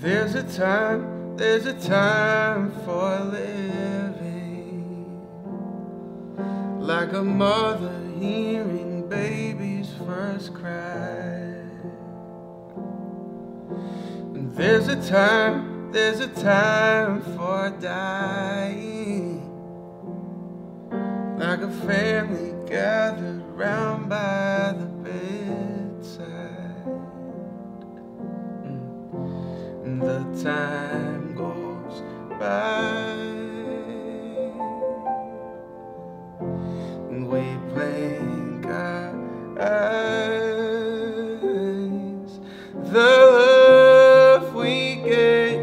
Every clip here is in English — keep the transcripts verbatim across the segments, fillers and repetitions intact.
There's a time, there's a time for living, like a mother hearing baby's first cry. There's a time, there's a time for dying, like a family gathered round by the the time goes by, and we blink our eyes. The love we gave,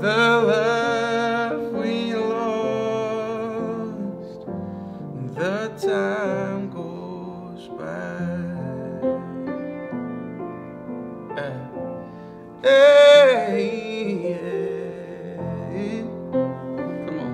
the love we lost, the time goes by. Uh. Hey, yeah. Come on,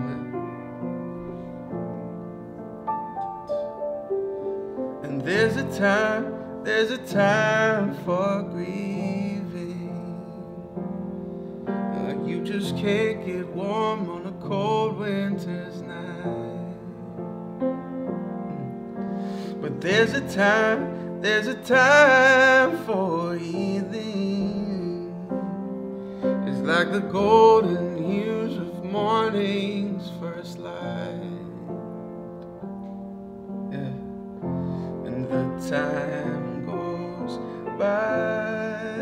man. And there's a time, there's a time for grieving, like you just can't get warm on a cold winter's night. But there's a time, there's a time for healing, like the golden hues of morning's first light. Yeah. And the time goes by,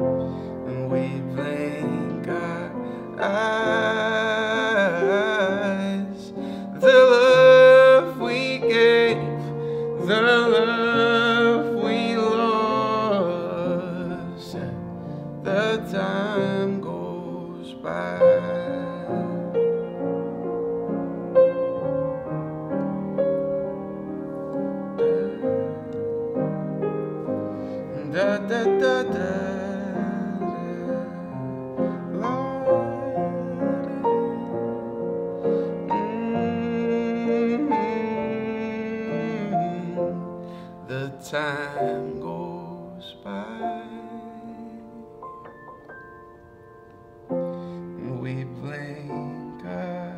and we blink our eyes. The love we gave, the love we lost, the time goes by. Da, da, da, da. The time goes by, we blink our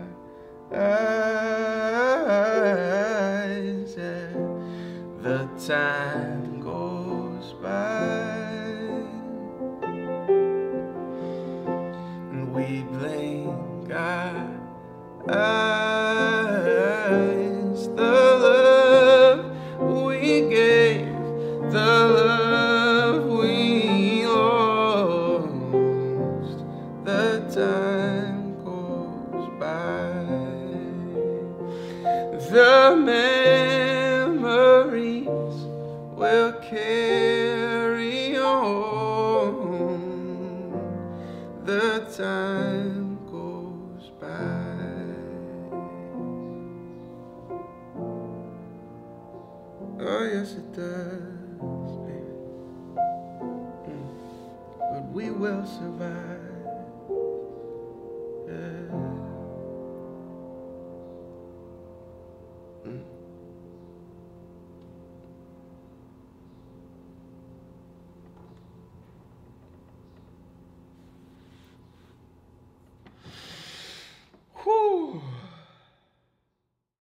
eyes, yeah. The time goes by, and we blink our eyes. The love we gave, the love we lost, the time the memories will carry on. The time goes by. Oh yes it does, baby. Mm. But we will survive.